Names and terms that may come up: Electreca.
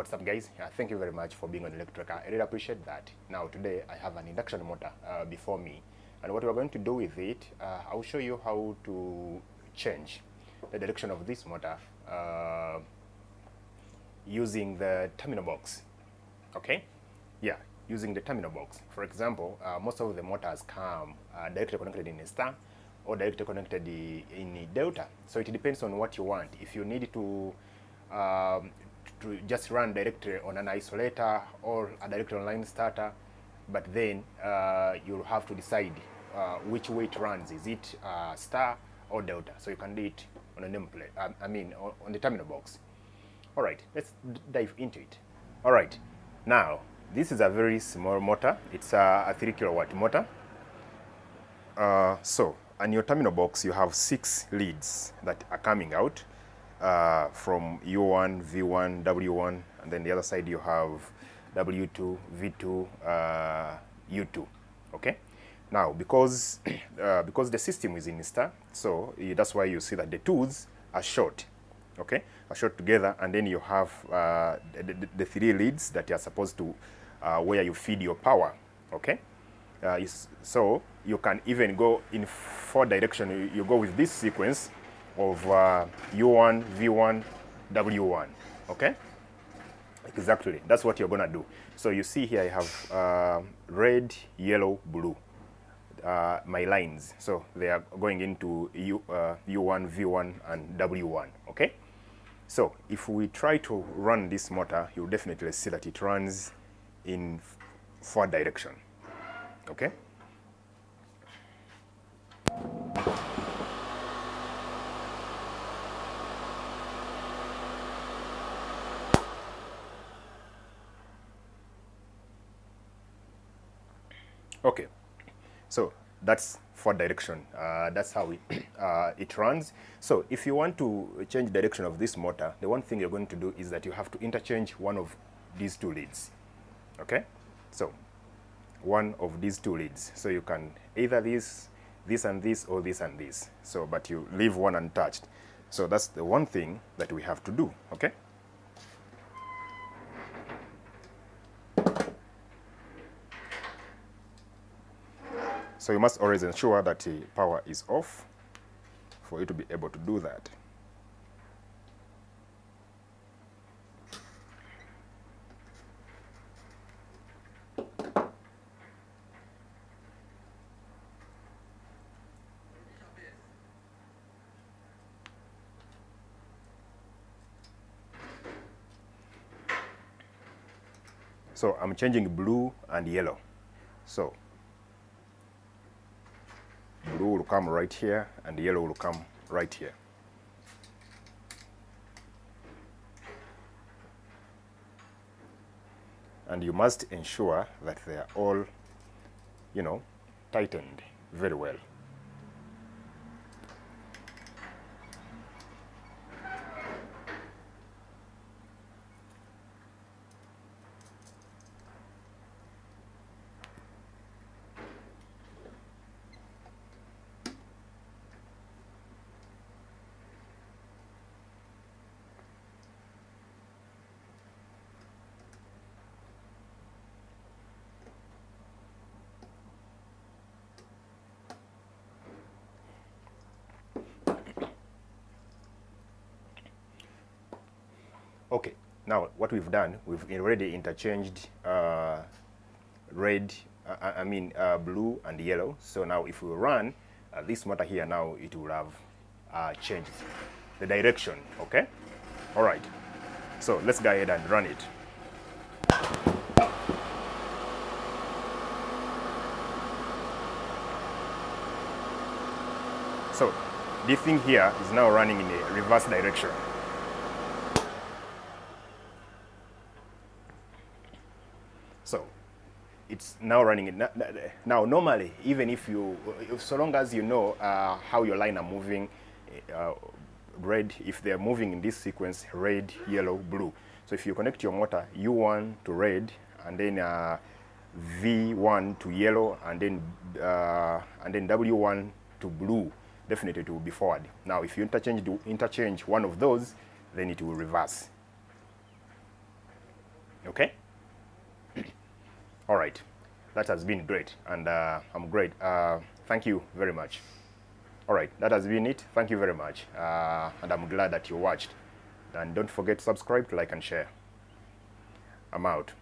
What's up, guys? Thank you very much for being on Electreca. I really appreciate that. Now today I have an induction motor before me, and what we're going to do with it, I'll show you how to change the direction of this motor using the terminal box. Okay, yeah, using the terminal box. For example, most of the motors come directly connected in a star or directly connected in a delta. So it depends on what you want. If you need to just run directly on an isolator or a direct online starter, but then you'll have to decide which way it runs. Is it star or delta? So you can do it on a nameplate, on the terminal box. All right, let's dive into it. All right, now this is a very small motor. It's a 3 kilowatt motor. So on your terminal box, you have 6 leads that are coming out from U1, V1, W1, and then the other side you have W2, V2, U2. Okay. Now, because the system is in star, so that's why you see that the twos are short. Okay, are short together, and then you have the 3 leads that are supposed to where you feed your power. Okay. So you can even go in 4 directions. You go with this sequence of U1, V1, W1. Okay, exactly, that's what you're gonna do. So you see here I have red, yellow, blue, my lines, so they are going into U1, V1 and W1. Okay, so if we try to run this motor, you'll definitely see that it runs in 4 direction. Okay. Okay, so that's 4 direction. That's how it runs. So if you want to change direction of this motor, the one thing you're going to do is that you have to interchange one of these 2 leads. Okay, so one of these 2 leads. So you can either this and this, or this and this. So, but you leave one untouched. So that's the one thing that we have to do. Okay. So you must always ensure that the power is off for you to be able to do that. So I'm changing blue and yellow. So blue will come right here and yellow will come right here. And you must ensure that they are all, you know, tightened very well. Okay, now what we've done, we've already interchanged blue and yellow. So now if we run this motor here, now it will have changed the direction. Okay, all right, so let's go ahead and run it. So this thing here is now running in a reverse direction. So it's now running it. Now normally, even if you, so long as you know how your line are moving, red, if they're moving in this sequence, red, yellow, blue. So if you connect your motor U1 to red, and then V1 to yellow, and then W1 to blue, definitely it will be forward. Now if you interchange one of those, then it will reverse. Okay. All right, that has been great, and I'm great. Thank you very much. All right, that has been it. Thank you very much, and I'm glad that you watched. And don't forget to subscribe, like, and share. I'm out.